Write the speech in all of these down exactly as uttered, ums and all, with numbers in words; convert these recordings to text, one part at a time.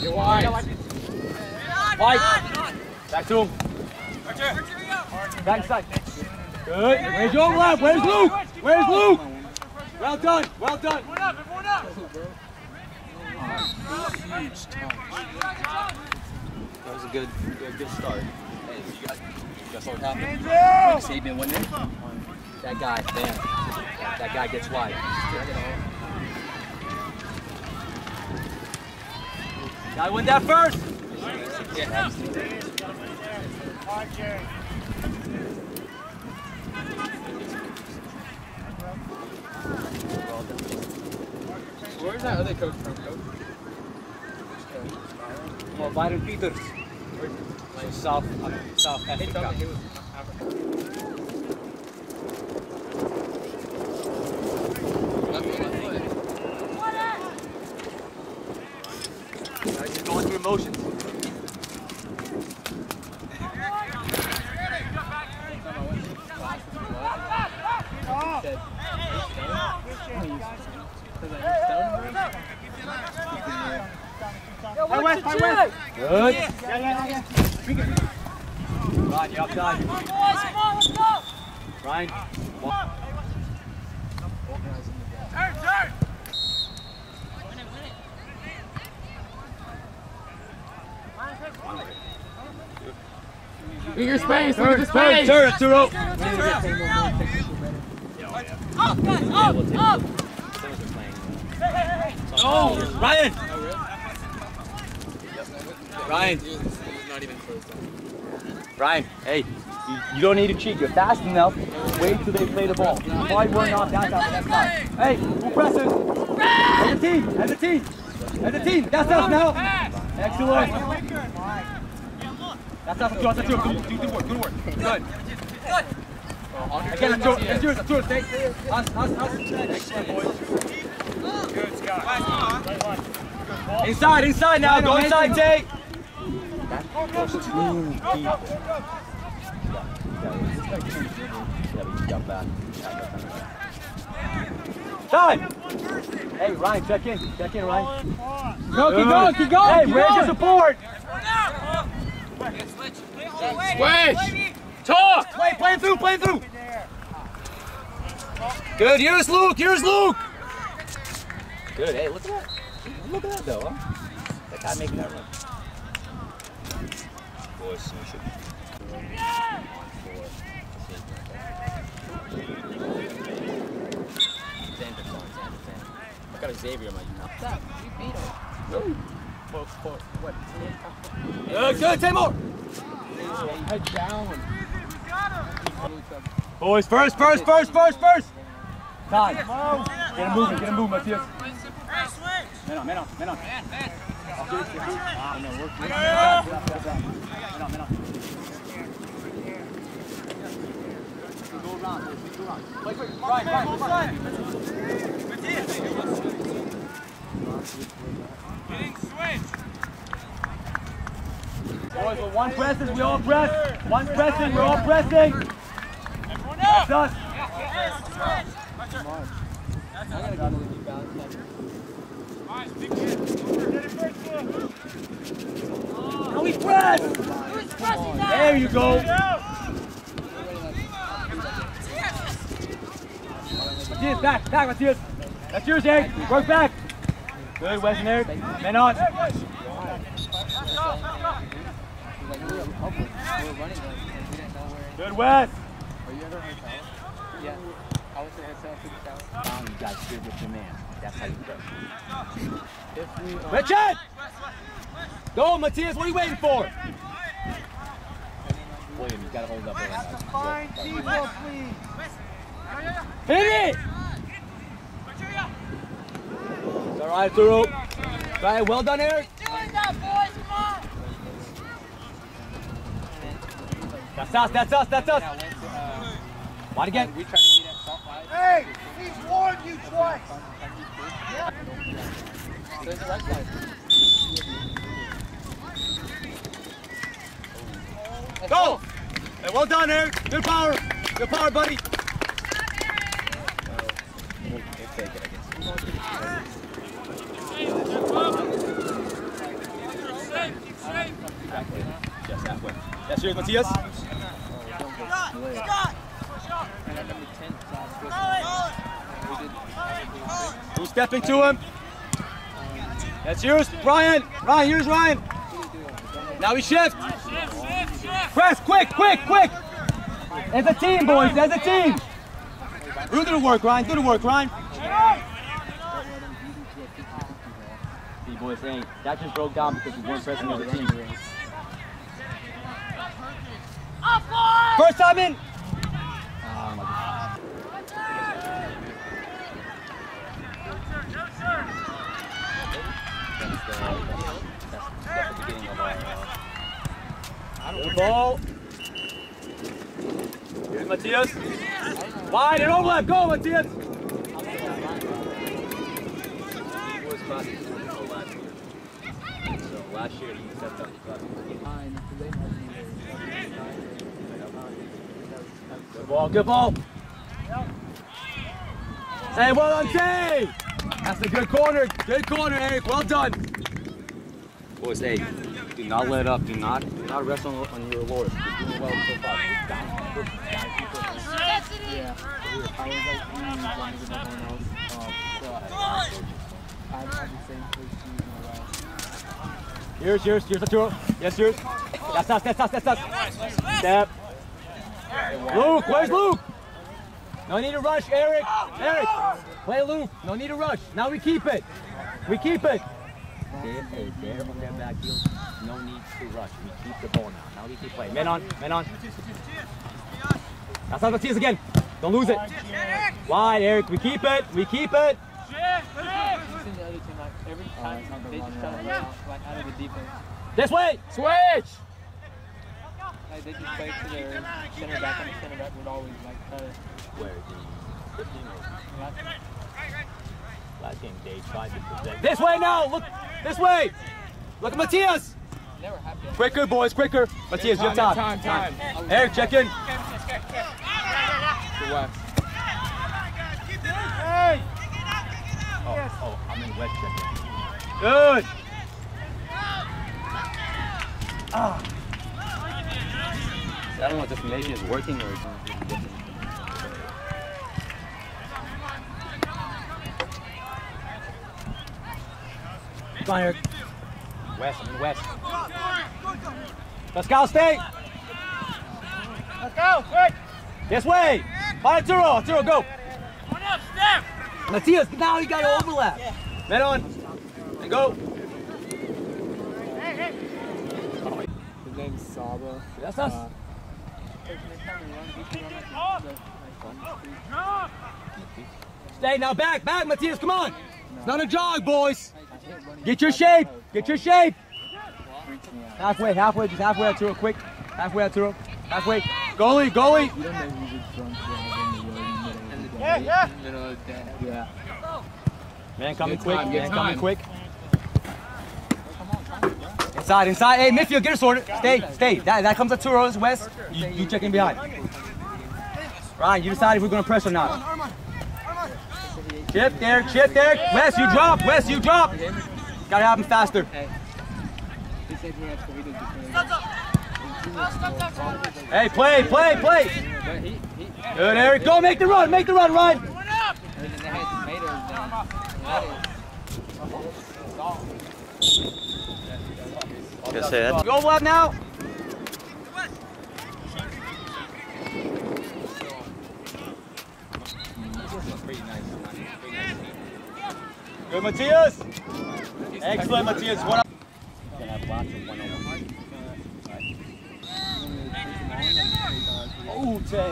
Get wide. Wide. Back to him. Backside. Good. Where's your lap? Where's Luke? Where's Luke? Well done. Well done. Everyone up. Everyone up. That was a good, good, good start. Hey, you guys, you guys saw what happened. Like Sabian went in. That guy, man. That guy gets wide. Gotta win that first. Yeah. Where's that other coach from, coach? Well, Byron Peters. Like South, um, South Africa. He was Africa. He's going through motions. West, by West. Good. Yeah, yeah, yeah, yeah. Ryan, you're upside. Come on, boys, come on, let's go. Ryan. Come on. Turn, turn. Win it, win it. Leave your space, leave your space. Turn, turn, up. Up, guys, up, up. Oh, Ryan. Ryan, Ryan, hey, you, you don't need to cheat. You're fast enough. Wait till they play the ball. Why we're not that fast? Hey, who presses? As a team, as a team, as a team. That's us now. Excellent. That's us. That's us. Good work. Good work. Good. Again, that's yours. That's yours. Us, us, us. Excellent, boys. Good, Scott. Inside, inside now. Go inside, Tate. That's two people. Time! Hey, Ryan, check in. Check in, Ryan. Go, keep going, keep going! Hey, where's your support? Switch! Talk! Play, play through, play through! Good, here's Luke, here's Luke! Good, hey, look at that. Look at that, though, huh? That guy making that run. Boys, so we should Xander's on, Xander's in. I got a Xavier in my unit. What's up? You beat him. Really? Four, four, what? Uh, good, Taymor! Head down. Boys, first, first, first, first, first! Time. Get him moving, get him moving, Matthias. Man on, man on, man on. Man, man. Boys, well, one presses, we all press. One pressing, we're all pressing. Everyone up. That's us. I gotta go to the balance. Now we press! There you go! Matthias, back, back, Matthias! That's yours, Eric! Work back! Good, Wes and Eric. Men on! Good, Wes! Are you ever hurt? Yeah. I was um, you guys good with your man. That's how you go. If we, um, Richard! Go, Matthias, what are you waiting for? William, you gotta hold up. That's a fine people, please. Hit it! It's alright, through. Right, well done, Eric. Doing that, boys, come on! That's us, that's us, that's us. Wide again. We try to Hey, he's warned you twice. Yeah. Go! Hey, well done, Eric. Good power. Good power, buddy. Cheers, Matias. Who's stepping to him? That's yours, Ryan. Ryan, here's Ryan. Now we shift. Press, quick, quick, quick. As a team, boys, as a team. Do the work, Ryan. Do the work, Ryan. See, boys, saying that just broke down because we weren't pressing as a team. First time in. Oh, my God. Good ball. Here's Matias. Wide and overlap. Go, Matias. So last year he stepped up the Good ball. Good ball. Say well on Tay. That's a good corner. Good corner, Eric. Well done. Boys, hey, do not let up. Do not, do not rest on, on your laurels. You're doing well so far. Yeah. I was like, everyone else. I had the same place. Here's, here's, here's the tour. Yes, here's. That's us, that's us, that's us. Step. Luke, where's Luke? No need to rush, Eric. Eric, play Luke. No need to rush. Now we keep it. We keep it. There, hey, there on their backfield. No need to rush. We keep the ball now. Now we keep playing. Men on, men on. That's not Matias again. Don't lose it. Wide, Eric. We keep it. We keep it. This way. Switch. Like they just play to their center back, and the center back would always like cut it. Where the, you know, last game they tried to project. This way now! Look! This way! Look at Matias! Quicker, boys, quicker! Matias, good time. Time, time, time. Eric, check in. Hey! Oh, oh, I'm in West check in. Good! Ah. I don't know if this maybe is working or something. West, I mean West. Let's go, stay. Let's go, quick. This way. By Arturo, Arturo, go. One up, step. Matias, now you got to overlap. Yeah. Men on. And go. Hey, hey. Oh, his name's Saba. That's us. Uh, stay now, back, back, Matias, come on. It's not a jog, boys. Get your shape! Get your shape! Halfway, halfway, just halfway out to her, quick. Halfway out to her. Halfway. Goalie, goalie! Yeah, yeah! Yeah. Man coming quick, man coming quick. Inside, inside. Hey, midfield, get her sorted. Stay, stay. That, that comes up to her, West. You, you check in behind. Ryan, you decide if we're going to press or not. Chip there, chip there. Wes, you drop. Wes, you drop. Gotta have him faster. Hey, play, play, play. Good, Eric. Go, make the run, make the run, Ryan. Go left now. Good, Matias. Excellent, Matias. One up. Oh, Tay.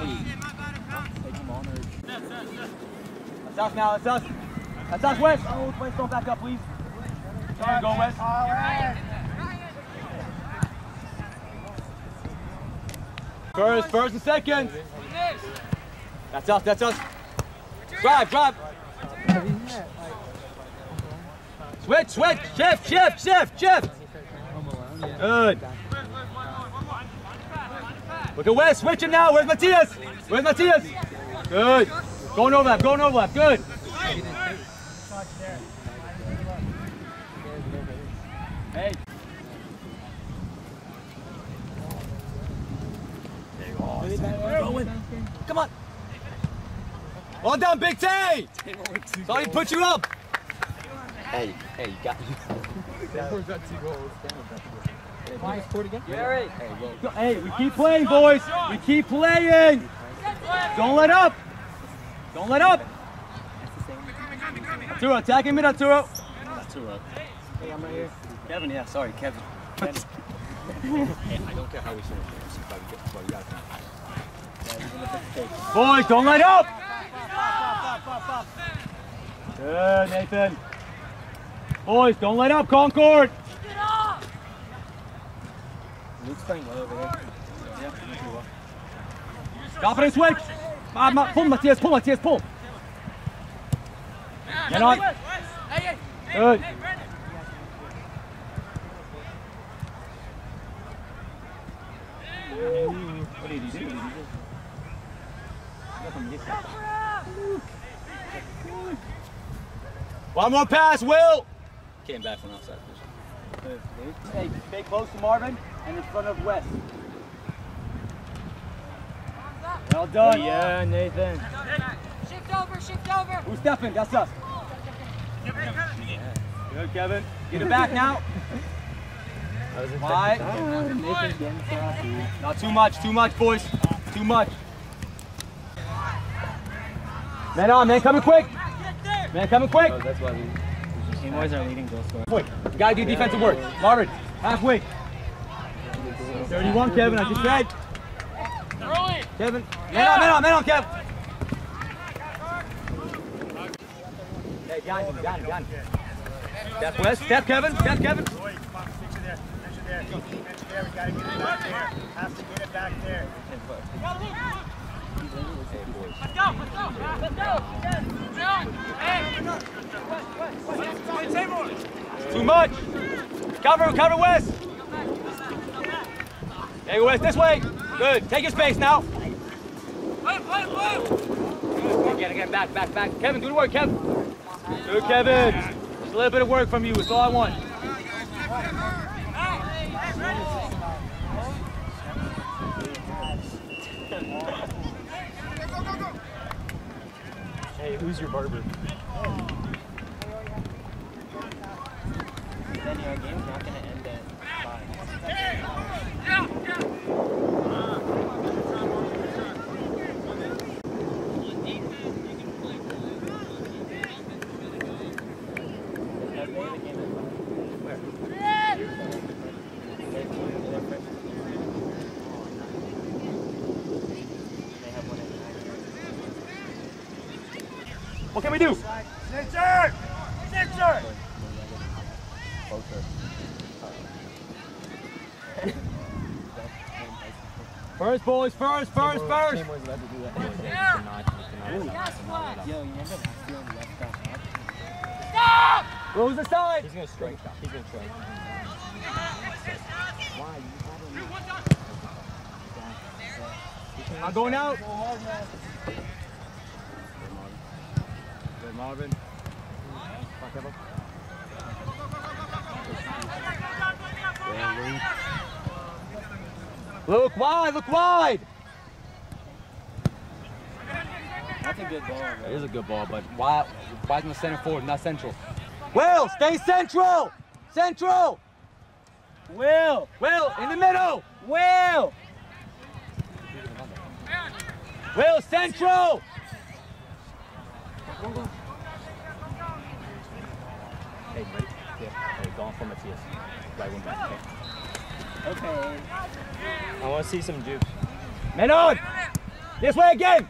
That's us now. That's us. That's us, West. Oh, West, don't back up, please. Sorry, go, West. First, first and second. That's us. That's us. Drive, drive. Switch, switch, shift, shift, shift, shift. Good. Look at West, switch him now. Where's Matias? Where's Matias? Good. Going overlap, going overlap, good. Hey. Going. Come on. Well done, Big Tay. Sorry to put you up. Hey, hey, you got you. Why scored again? Gary. Hey, we keep playing, boys. We keep playing. Don't let up. Don't let up. Arturo, attacking mid, Arturo. Arturo. Hey, I'm right here. Kevin, yeah, sorry, Kevin. Kevin. I don't care how we finish. Boys, don't let up! Pop, pop, pop, pop, pop. Good, Nathan. Boys, don't let up, Concord! Get up! Luke's playing well over here. Yeah, he's doing well. Confidence switch! Pull, Matthias, pull, Matthias, pull! Get on! Good. What did he do? One more pass, Will! Came back from outside position. Hey, stay close to Marvin and in front of West. Well done. Yeah, Nathan. Shift over, shift over. Who's Stefan? That's us. Yeah. Good, Kevin. Get it back now. Why? Not too much, too much, boys. Too much. Man on, man, coming quick. Man, coming quick. Oh, that's why we, we team boys are leading goal scorer. Quick, you gotta do defensive work. Marvin, halfway. thirty-one, Kevin, I just said. Kevin, man on, man on, man on, Kevin. Hey, got him, got him, got him. Step west, step Kevin, step Kevin. There, there, we gotta get it back there. Have to get it back there. Hey, boys. Let's go, let's go, let's go. Hey, too much. Cover, cover West. Hey, West, this way. Good. Take your space now. Good. Get it, get it back, back, back. Kevin, good work, Kevin. Good, Kevin. Just a little bit of work from you. That's all I want. Hey, who's your barber? Oh. Then your game's not gonna end at five. Hey, yeah, yeah. What can we do? Snitcher! Snitcher! First, boys, first, first, first! Stop! Who's the side? He's gonna strike. He's gonna strike. Why? I'm going out. Marvin. Back up. Look wide, look wide! That's a good ball. Man. It is a good ball, but why why in the center forward, not central? Will, stay central! Central! Will! Will, in the middle! Will! Will, central! Hey, ready? Yeah. Hey, going for Matthias. Right one back. Okay. Okay. I want to see some dupes. Men on! This way again!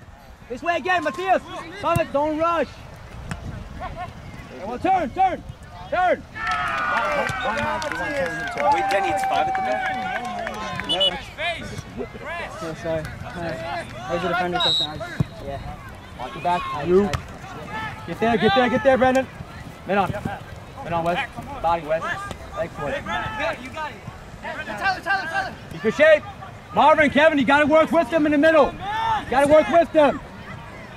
This way again, Matthias! Thomas, don't rush! Hey, well, turn, turn! Turn! Wait, Denny, it's five at the back? No, it's... Just whip it. Yeah, sorry. Where's the defender? Yeah. Walk it back. You. Get there, get there, get there, Brendan. Men on. Men on, West. Body, West. Leg forward. Hey, Brendan, you got it. Tyler, Tyler, Tyler. You can shape. Marvin, Kevin, you got to work with them in the middle. You got to work with them.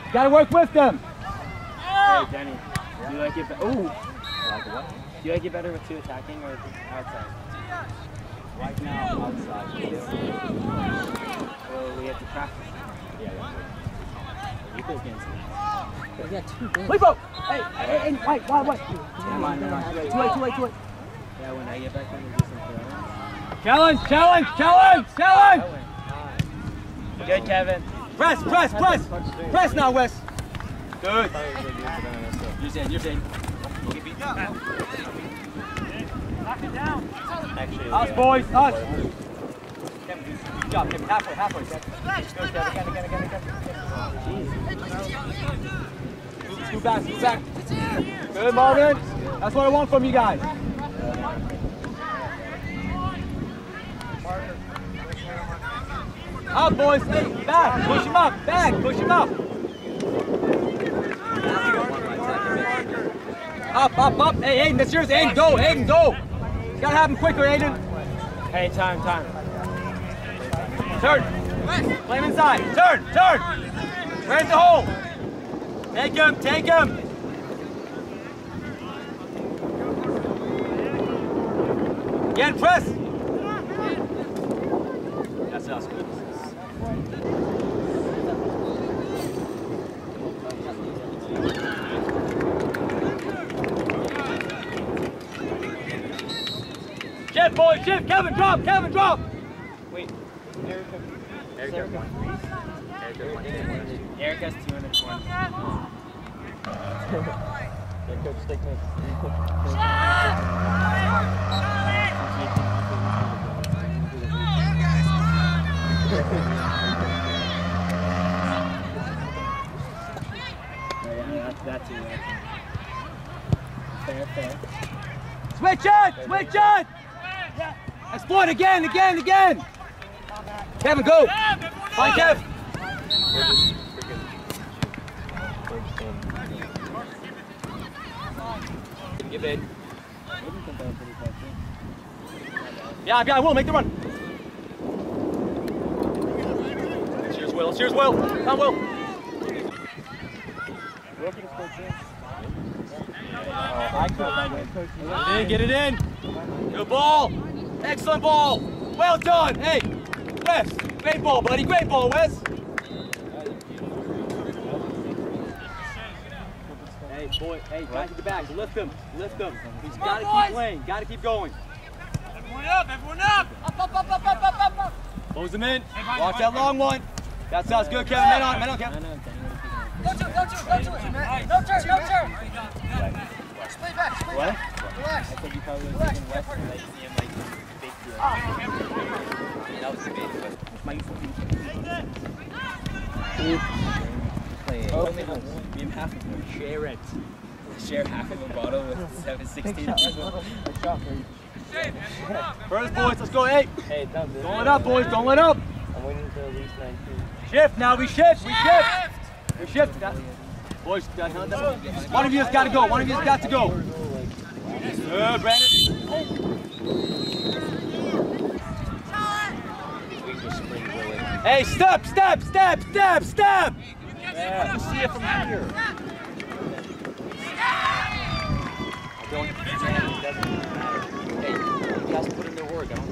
You got to work with them. Hey, Denny. Do you like it better? Ooh. Do you like it better with two attacking or outside? Right now, outside. Well, we have to practice. Yeah, yeah. You go against him. But yeah, two big. Wait, bro! Hey, hey, hey, wait, wait, wait. Come on, come on. Too late, too late, too late. Yeah, when I get back, I'm going to do something. Challenge, challenge, challenge, challenge! Good, Kevin. Press, press, press! Press now, Wes! Good. You're saying, you're saying. We'll get beat up. Knock it down. Actually, us, yeah. boys, us! Good job, Kevin. Halfway, halfway, Kevin. Let's go, Kevin. Again, again, again, again. Jeez. Move back, move back. Good, Marvin. That's what I want from you guys. Up, boys. Hey, back. Push him up. Back. Push him up. Up, up, up. Hey, Aidan, that's yours. Aidan, go. Aidan, go. You gotta have him quicker, Aidan. Hey, time, time. Turn. Play him inside. Turn. Turn. Where's the hole? Take him. Take him. Again, press. That's us. Good. Shift, boys. Shift. Kevin, drop. Kevin, drop. Wait. Eric has one. Eric has two and it's one. Switch it! Switch it! Exploit again, again, again! Kevin, go! Find Kev! Give it. Yeah, yeah, I will. Make the run. Cheers, Will. Cheers, Will. Come on, Will. Hey, get it in. Good ball. Excellent ball. Well done. Hey. Wes, great ball, buddy. Great ball, Wes. Hey, boy. Hey, guys at the back. Lift him. Lift him. He's got to keep playing. Got to keep going. Everyone up. Everyone up. Up, up, up, up, up, up, up. Close him in. Watch that long one. That sounds good, Kevin. Men on. Men on, Kevin. Don't do it. Don't do it. Don't do it. Don't turn. Don't turn. Just play back. Just play back. Relax. Relax. Relax. That was the bait, but my useful team. Play it. Only have one. Me and half of them. Share it. Share half of a bottle with seven sixteen people. First, boys, let's go eight. Hey, don't let up, boys. Don't let up. I'm waiting until at least nineteen. Shift now. We shift. We shift. We shift. Boys, one of you has got to go. One of you has got to go. Good, Brandon. Hey, step, step, step, step, step! Yeah. See it from here. I don't Hey, he has to put in their work. I don't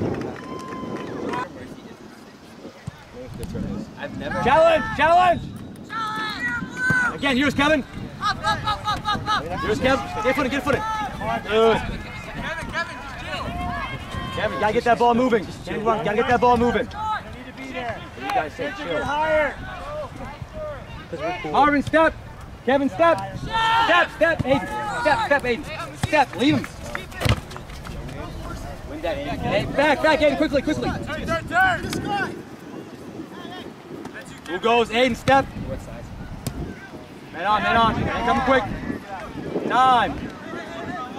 know. I've never. Challenge! Challenge! Challenge! Again, here's Kevin. Up, up, up, up, up, up! Here's Kevin. Get footed, get footed. Good. Kevin, Kevin, just chill. Kevin, gotta get that ball moving. Kevin, gotta get that ball moving. You guys say chill. Cool. Marvin, step. Kevin, step. Step, step, Aidan. Step, step, Aidan. Step, leave him. Back, back, Aidan, quickly, quickly. Turn, turn, turn. Who goes? Aidan, step. Man on, man on. Man, come quick. Nine.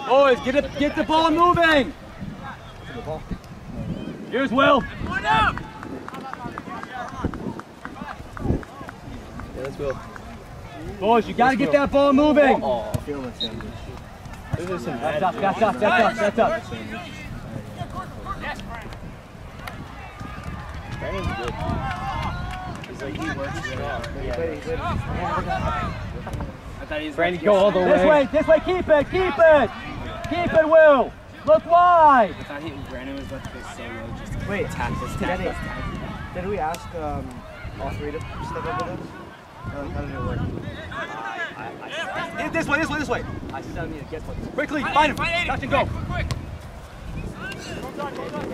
Boys, get it, get the ball moving. Here's Will. One up. Yeah, let's go. Boys, you gotta let's get go. That ball moving. Oh, oh. That's up, that's up, that's up, that's up. Brandon's good. He's like, he works it out. I thought he was Brandon, go all the way. This way, this way, keep it, keep it. Keep it, Will. Look wide. I thought he, Brandon was about to go so low just to Wait, tap this, tap this, tap this. Did we ask um, all three to step up with us? No, how did it work? Uh, I, I, I, this way, this way, this way. I still need to guess what. Quickly, find him. Touch and go. Quick, quick, quick.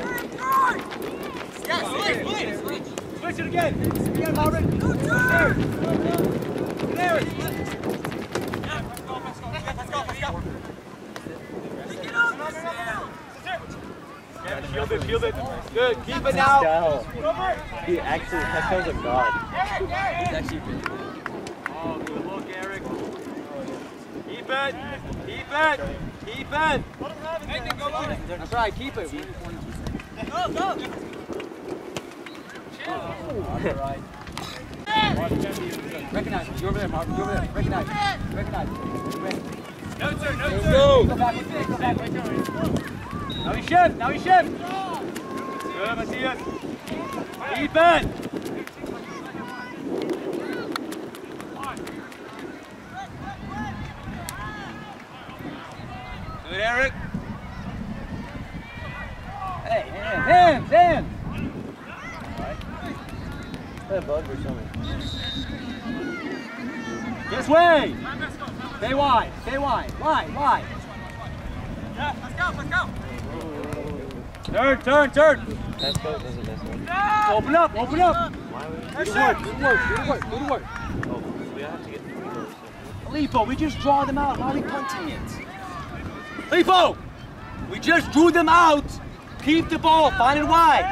Yes, switch, switch. Switch it again. Switch it again, Marvin. Go, go. There it is. Let's go, let's go, let's go, let's go. Pick it up, let's go. Yeah, shield it, shield it. Good, keep it now. He actually, that guy's a god. Eric, Eric. He's actually been good. Oh, good look, Eric. Keep it, keep it, keep it. Anything go on it. That's right, keep it. Go, go. Chill. On the right. Recognize, you're over there, Marvin, you're over there. Recognize, recognize. No, sir, no, sir. Go. Go back, go back, right there. Now he shifts, now he shifts! Good, Matthias! Keep it! Good, Eric! Hey, hands, hands, hands! Is that a bug or something? This way! Stay wide, stay wide, wide, wide! Yeah, let's go, let's go! Turn, turn, turn! That's good, that's good, that's good. Open up, open up! Good work, good work, good work, good work. Oh, we have to get three goals. Lipo, we just draw them out, why are we punting it? Lipo! We just drew them out! Keep the ball, find it wide!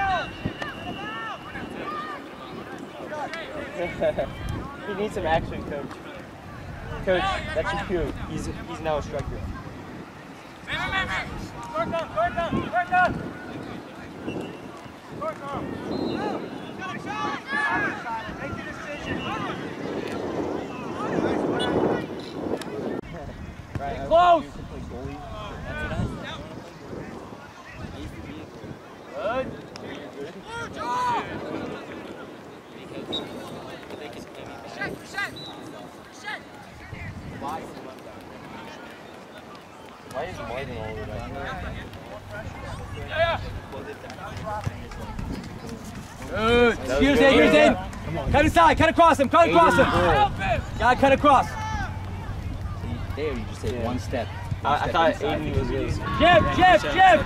He needs some action, coach. Coach, that's your cue. He's, he's now a striker. Work on, work on, work on! Work on. Make the decision. Get close! Good. Shut, shut, shut. Why is Marvin all over that? Good. Here's in, here's in. Cut inside, cut across him, cut across him. Gotta cut across. There, you just take one step. I thought Aidan was good. Jib, jib, jib.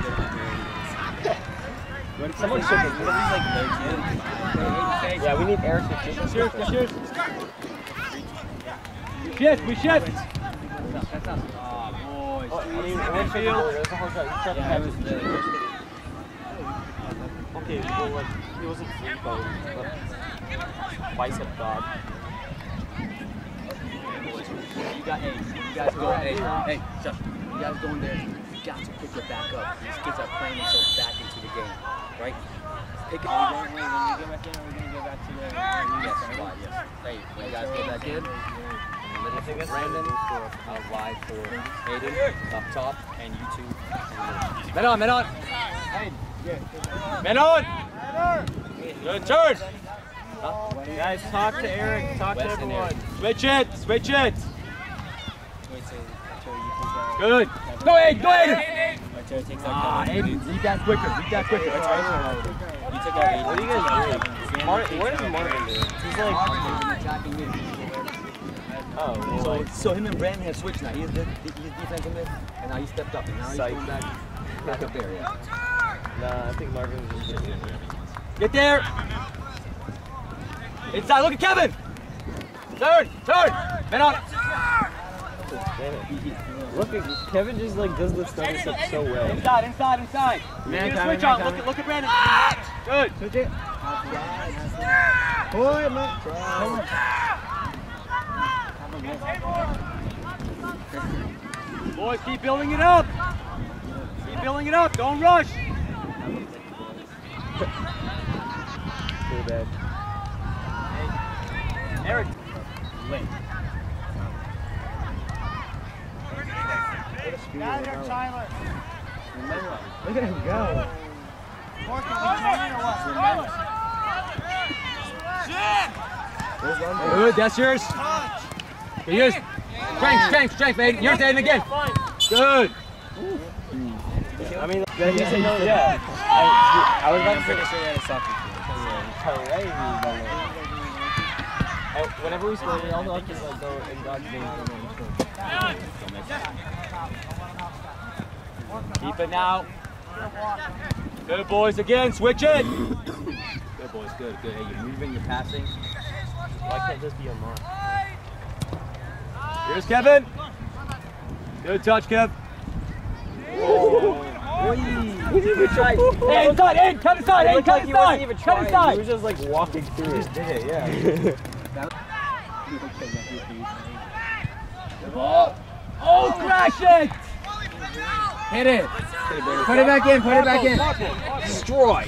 Someone should have. Yeah, we need Eric to shift. Cheers, cheers. Shift, we shift. That's us. Oh, boy. Oh, okay, well, like, he wasn't free, but like, bicep god. You got A. You guys go A. Hey, shut up. You guys go in there. You got to pick it back up. These kids are playing themselves back into the game, right? Pick it up. When we get back in, we're going to go back to the squad. Yes. Hey, when you guys go back in, let it take Brandon for a wide for Aidan, up top, and you two. Men on, men on. Hey. Men on! Good turn! Huh? Guys, talk to Eric, talk West to everyone. Switch it, switch it! Good! Go Aidan, go Aidan! Ah, Aidan, lead that quicker, lead that quicker. That's right. You took out Aidan. What are you guys doing? Martin, what is Martin doing? He's like tracking me. Oh, so, so him and Brandon have switched now. He's the defensive mid, and now he stepped up, and now he's going back, back up there. Yeah. Nah, I think Marvin was just getting there. Get there! Inside, look at Kevin! Turn! Turn! Men on! Look at Kevin, just like does this stuff so well. Inside, inside, inside! Man, get a switch on, look at, look at Brandon! Good! Switch it! Boy, look! Boys, keep building it up! Keep building it up, don't rush! So bad. Hey. Eric. Late. Down there, Tyler. Look at him go. Shit! Good, that's yours. Good, yours. Strength, strength, strength, Aidan. Yours, Aidan, again. Good. I mean, yeah. I was about to finish it at a soccer field. hooray, brother. Whenever we score, we all have to like go in God's name and then score. Keep it now. Good boys again, switch it. Good boys, good, good. Hey, you're moving, you're passing. Why can't this be a mark? Here's Kevin. Good touch, Kev. Oh. He didn't even try. Hey, inside, hey, cut inside, hey, cut inside. He wasn't even trying. Cut inside. He was just like walking through. He just did it, yeah. Oh, oh, crash it! Hit it. Put it back in, put it back in. Destroy.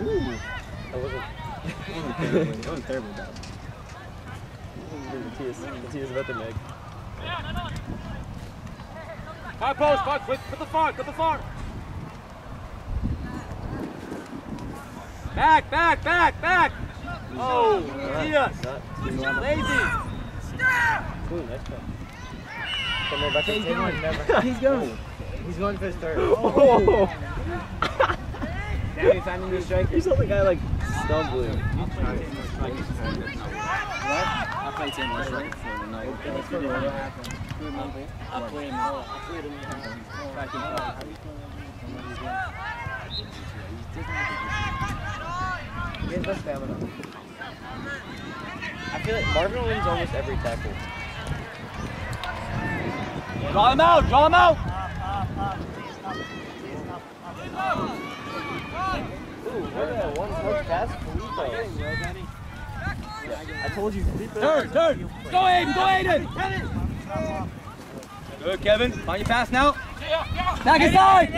Ooh. That wasn't, that wasn't terrible, though. Matias about the leg. High post, Fox, put the fog, put the fog. Back, back, back, back. Oh, Matias. Lazy. Ooh, nice shot. He's going. He's going. He's going for his third. Oh. Now he's finding the striker. You saw the guy like stumbling. I played him last night for the night. I played him all. I played him back in the He doesn't have the stamina. I feel like Marvin wins almost every tackle. Draw him out! Draw him out! Ooh, what a one-touch pass for Felipe. I told you. Turn, turn. Go Aidan, go Aidan. Good, Kevin. Find your pass now. Back inside.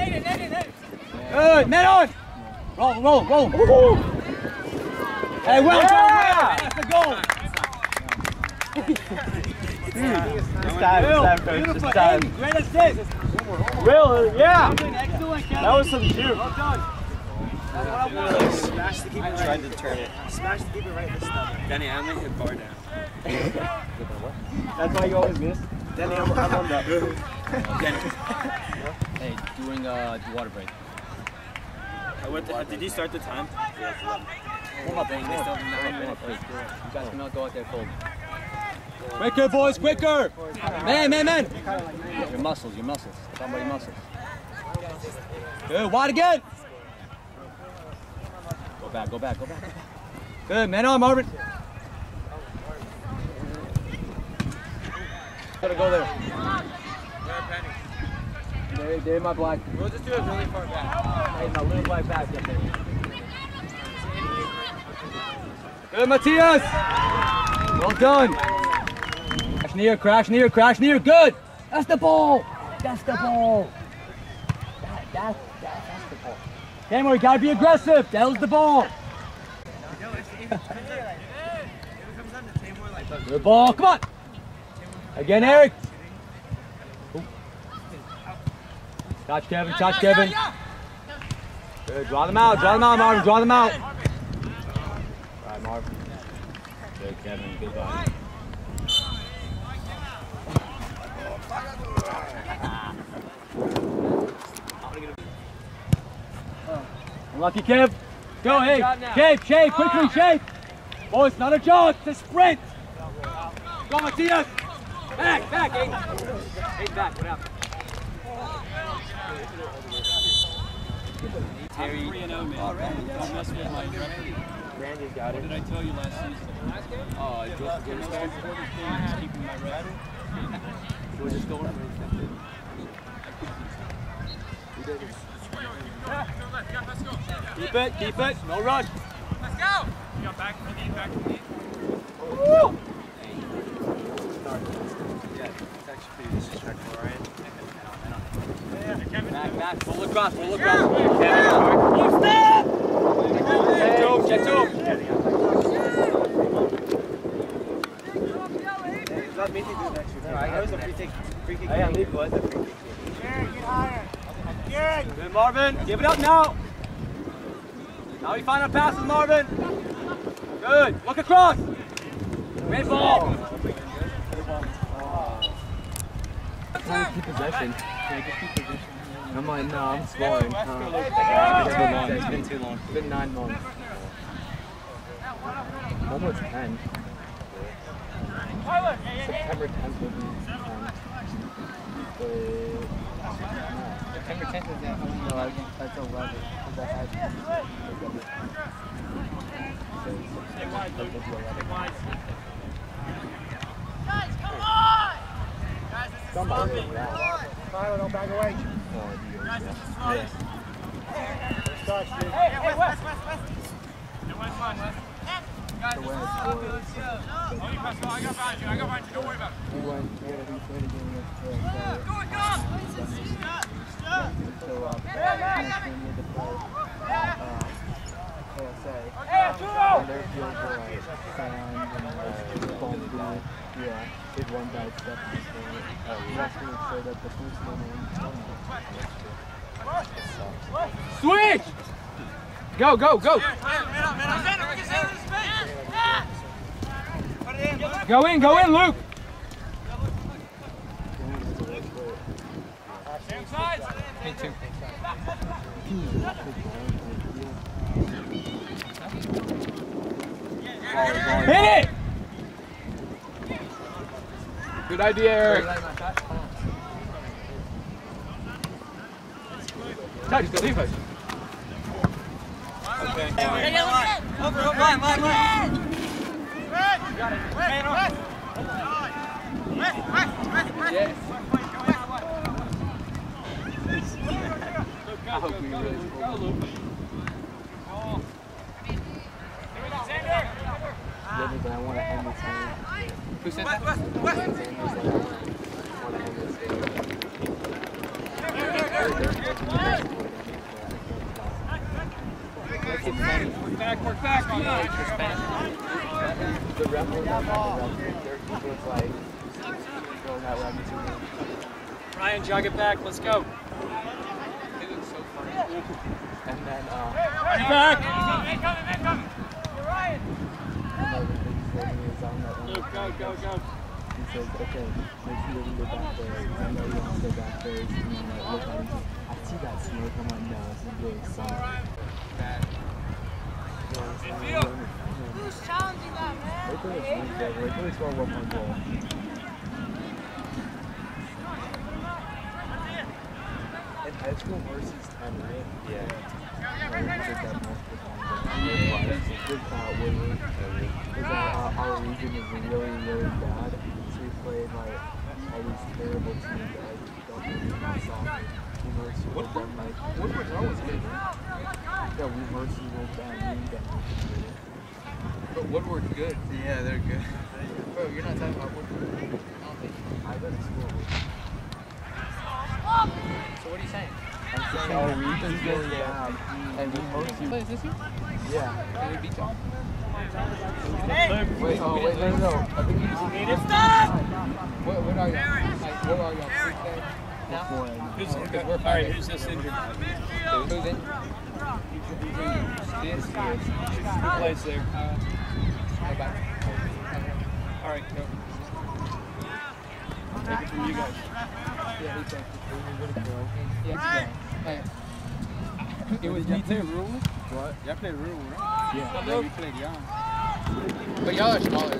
Good, men on. Roll, roll, roll. Woo-hoo. Hey, well yeah. done. That's the goal. Dude, it's time, Will, it's time, coach. It's time. Aidan, great assist. Will, yeah. That was some shoot. Well done. That's what I wanted. Smash the keeper right. Tried to turn it. Smash the keeper right this time. Danny, I only hit bar down. That's why you always miss. Danny, I'm on that. Danny. Hey, doing uh, the water break. I went to, uh, did you start the time? Yeah. Warm up, Danny. They still have nine minutes. You guys cannot go out there cold. Quicker, boys, quicker! Man, man, man! Your muscles, your muscles. Talk about your muscles. Good, wide again! Go back, go back, go back. Good, man on, Marvin. Gotta go there. They're, they're in my black. We'll just do it really far back. Hey, my little black back up there. Good, Matias. Well done. Crash near, crash near, crash near. Good. That's the ball. That's the ball. That, that, that, that's the ball. Taymor, you gotta be aggressive. That was the ball. Good ball, come on. Again, Eric. Ooh. Touch Kevin, touch Kevin. Good, draw them out, draw them out, Marvin, draw them out. All right, Marvin. Good, Kevin, good ball. Lucky Kev. Go, hey. Shave, shave, quickly, shave. Oh, it's not a jog, it's a sprint. Go, Matias. Back, back, Aidan. Aidan back, what happened? I'm three and oh, man. Don't mess with my record. Randy's got it. What did I tell you last season? Last game? Oh, I just did it. I'm just keeping my record. We're just going for it. Keep it, keep it, no rush. Let's go! You got back from the knee, back from the knee. Woo! Hey, start. Yeah, it's actually pretty disrespectful, right? Yeah, yeah. Kevin, back, back, full across, full across. Kevin, step! Get to him, get to him! Let me do this next year. I was a free kick. Free kick. I leave was a free kick. Jared, get higher. Jared! Good, Marvin. Give it up now. Now we find our passes, Marvin. Good. Look across. Red ball. Trying to keep possession. I'm like, no, I'm scoring. Uh, it's been too long. It's been nine months. almost ten. September tenth will be ten. September tenth is at eleven. That's eleven. Guys, come on! Guys, this is sloppy. Tyler, don't back away. Guys, this is sloppy. Hey, hey, West, West, West. Hey, West, West. Guys, this is sloppy. Let's go. Only pass ball. I got behind you. I got behind you. Don't worry about it. We went. We had a replay again yesterday. Go and go. Stop. Stop. So uh, Byron made the play. Uh, K S A. Hey, Chulo. And their field were like Sam and uh, Bond. Yeah, did one guy step this way. Uh, West would say that the first one in. Switch. Go, go, go. Here, here, man up, man up. Center, we can center the space. Yeah. Go in, go in, Luke! Me too. Hit it! Good idea, Eric. Touch, the defense. Over, over, line, line, line. Got it. Hey, no. West, West, West, West. Yes. I hope we really score. Yeah, but I want to end this game. Who said that? West, West, West. Back, work back. Come on. The ref was not back, their defense like, going that way too much. Ryan, jog it back, let's go. It looks so funny. And then, uh... He's back! He's coming, he's coming! Hey, Ryan! Luke, go, go, go. He says, okay, make sure you go back there. I know you want to go back there. And then, like, look at him. I see that smoke. I'm like, no, it's really solid. Who's challenging that, man? Wait till it's one goal. Wait till it's one more goal. In high school, Mercy's ten, right? Yeah. Yeah, right, right, right. It's a good thought, Woodward. Because our region is really, really bad. So we played, like, all these terrible teams that, like, don't really pass off. Woodward, like, Woodward's always good. Yeah, we Mercy will bad. We get But Woodward's good. Yeah, they're good. Bro, you're not talking about Woodward. I don't think I go to school. So what are you saying? I'm saying our region's really bad. And we Mercy. Plays this year? Yeah. Can we beat them? Wait, oh, wait, no, no. I think you just need it. Stop! What, what are you? Like, what are you? Who's, all right, who's this injured? Who's injured? Yes, yes. Who plays there? Uh, Alright, go. Take it from you guys. Yeah, he took it. It was me too. What? Y'all played rural, right? Yeah. No, you played young. But y'all are smaller.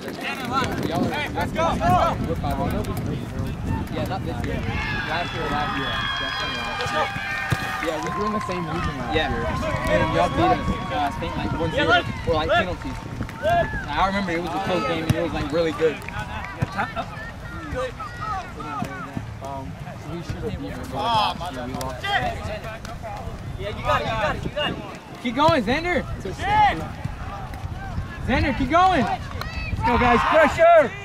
Hey, let's go! Yeah, not this year. Last year, last year. Definitely last year. Yeah, we were in the same region last yeah. year, and y'all beat us, uh, I think, like one zero, yeah, or like penalties. I remember it was a close game, and it was like really good. Um, so we should have beat them last year, we lost. Yeah, you got it, you got it, you got it. Keep going, Xander. Xander, keep going. Let's go, guys, pressure. What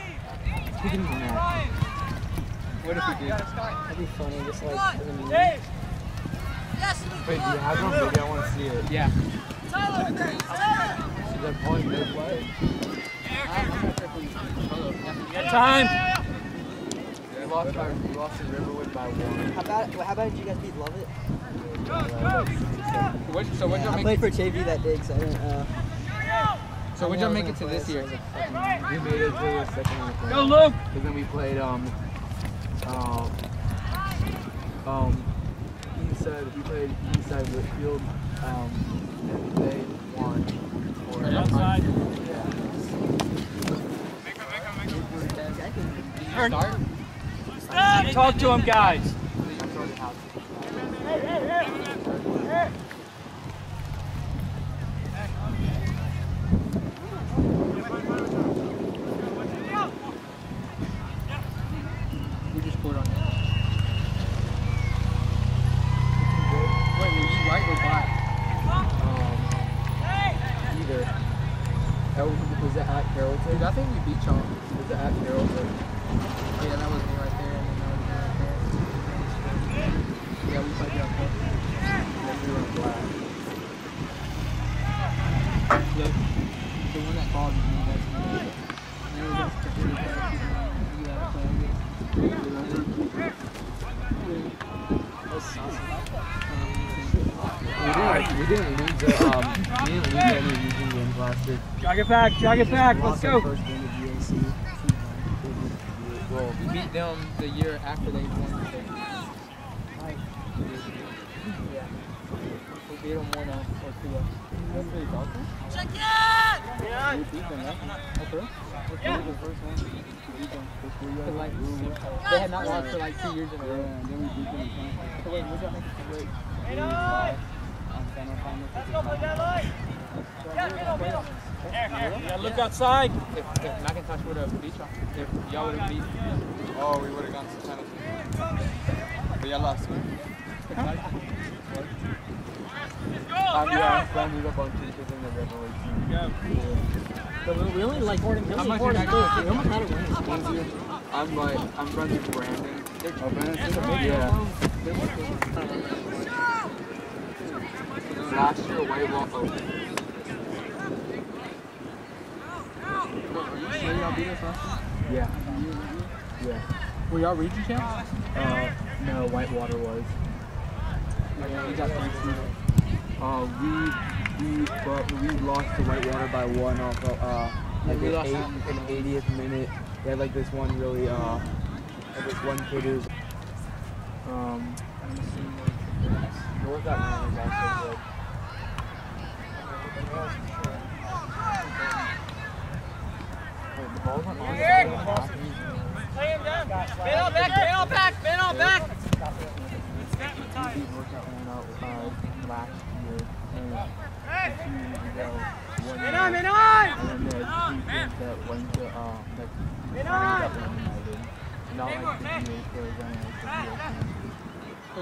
if we did? That'd be funny, just like... Wait, do you have one? Maybe I want to see it. Yeah. Tyler, so they're pulling their play. Yeah, time! We lost, our, we lost to Riverwood by one. How about, how about did you guys beat Lovett? Go, go! So yeah, I played for J V that day, so I didn't, uh... So when did y'all make it to this year? We made it to the second round. Go, Luke! Because then we played, um... Um... Um... We played Eastside Whitfield, um, and they won. Or outside? Yeah. Turn. Stop. Talk to him, guys. Hey, hey, hey. Hey. We just scored on it. Wait, were you right or black? Um, either. Was it at Carrollton? I think we beat y'all. Was it at Carrollton? Oh, yeah, that was me right there. Yeah, we played down front. We were in black. Yep. The one that called me, that's me. And it was just the three guys. You gotta play against three of them. That's awesome. We didn't lose the, um, we didn't lose any region games last year. Jog it back, jog it back, let's go. First game of U N C. Well, we beat them the year after they won the game. We beat them one out or two out. That's pretty awesome. Check it out! Yeah! We beat them, right? That's right. Yeah. We beat them first one. We beat them for three years. Like, they had not lost for like two years in a row. Yeah, and then we beat them in front. So wait, what's that make us break? Hey, no! Let's go play that line! Yeah, middle, middle! Here, here. Yeah, look outside! If, if McIntosh would have beat y'all, if y'all would have beat oh, we would have gone to penalty. But y'all lost, right? Um, yeah, I need a bunch of kids in the river. Yeah. So we only like supporting Billy. How much did I do? We almost had a win. I'm like, I'm friends with Brandon. Oh, Brandon's in the video. Yeah. Last year, way won't open. Are you sure y'all beat us last year? Yeah. Yeah. Were y'all region champs? Uh, no, Whitewater was. Yeah, we got three two. Uh, we we but we lost to Whitewater by one off of uh like an, eight, an eightieth minute. They had like this one really uh like this one kid who's um North Carolina is also good. Wait, the ball's not on. Play him down. Bend all back. Bend all back. Bend all back. Last year and a few years ago one year, and then there are two kids that went to um like that were united, not like the U S program like the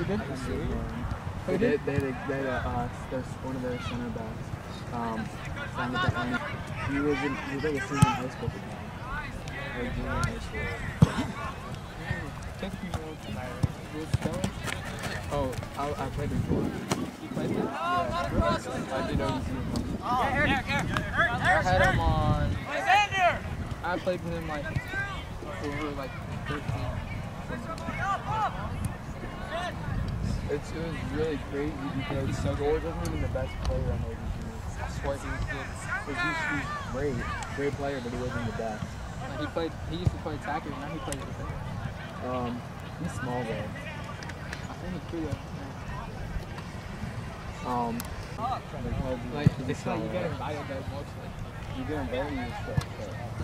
U S Who did this? Who did? They they they uh there's one of their center backs um signed at the end. He was in he was like a senior in high school at the time. Or junior in high school. Oh, I, I played before. You played that? Yeah. I did O D C. Oh, Eric, Eric, Eric. I had him on. I played with him like, when we were like thirteen. It's, it was really crazy because so George wasn't even the best player on O D C. I swear he was great. Great player, but he wasn't the best. He played. He used to play tackle, and now he plays defense. Um, he's small though. Um, like, it's like you get invited there mostly. You get invited in stuff.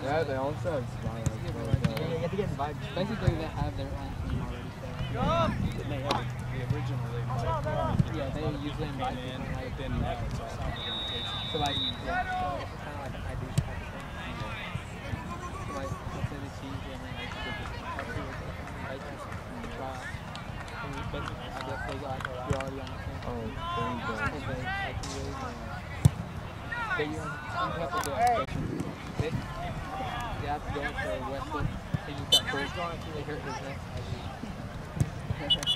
Yeah, they also have spines. You have to get invited. Basically, they have their own team already. So they have the original. Yeah, they usually invite in, like, then so, like, yeah, it's kind of like an idea type of thing. So, like, let's say the cheese and then, like, you get the try. I guess those guys are already on the team. Oh, there you go. Okay, I can really go. They have to do it. They have to go for Wesley. They just got first. They hurt his neck.